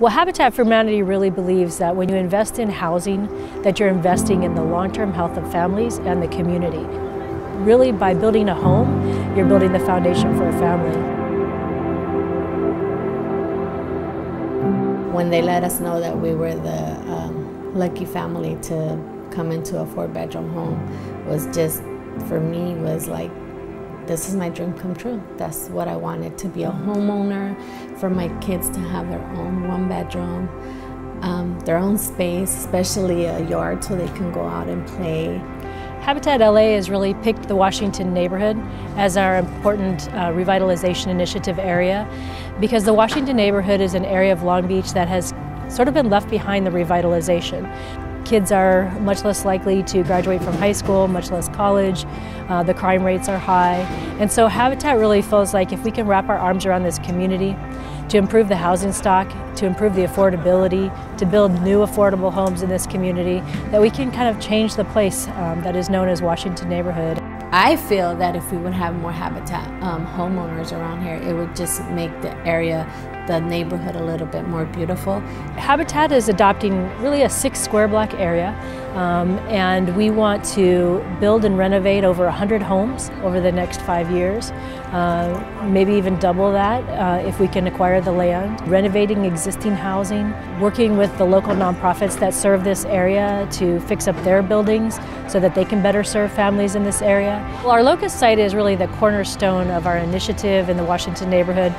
Well, Habitat for Humanity really believes that when you invest in housing, that you're investing in the long-term health of families and the community. Really, by building a home, you're building the foundation for a family. When they let us know that we were the lucky family to come into a 4-bedroom home, was just, for me, was like, this is my dream come true. That's what I wanted, to be a homeowner, for my kids to have their own 1-bedroom, their own space, especially a yard so they can go out and play. Habitat LA has really picked the Washington neighborhood as our important revitalization initiative area, because the Washington neighborhood is an area of Long Beach that has sort of been left behind the revitalization. Kids are much less likely to graduate from high school, much less college. The crime rates are high. And so Habitat really feels like if we can wrap our arms around this community to improve the housing stock, to improve the affordability, to build new affordable homes in this community, that we can kind of change the place that is known as Washington neighborhood. I feel that if we would have more Habitat homeowners around here, it would just make the area, the neighborhood, a little bit more beautiful. Habitat is adopting really a 6 square block area, and we want to build and renovate over 100 homes over the next 5 years, maybe even double that if we can acquire the land. Renovating existing housing, working with the local nonprofits that serve this area to fix up their buildings so that they can better serve families in this area. Well, our locust site is really the cornerstone of our initiative in the Washington neighborhood.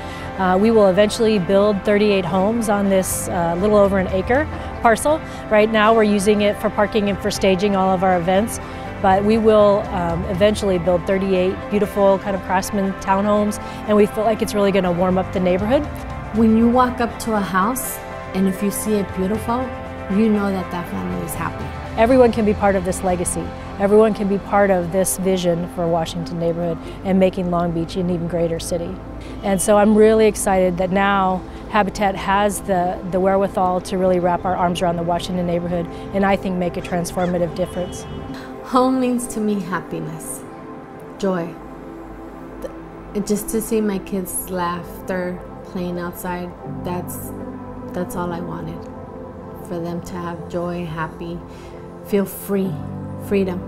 We will eventually build 38 homes on this little over an acre parcel. Right now we're using it for parking and for staging all of our events, but we will eventually build 38 beautiful kind of craftsman townhomes, and we feel like it's really going to warm up the neighborhood. When you walk up to a house and if you see it beautiful, you know that that family is happy. Everyone can be part of this legacy. Everyone can be part of this vision for Washington neighborhood and making Long Beach an even greater city. And so I'm really excited that now Habitat has the wherewithal to really wrap our arms around the Washington neighborhood and I think make a transformative difference. Home means to me happiness, joy. Just to see my kids laugh, they're playing outside, that's all I wanted. For them to have joy, happy, feel free, freedom.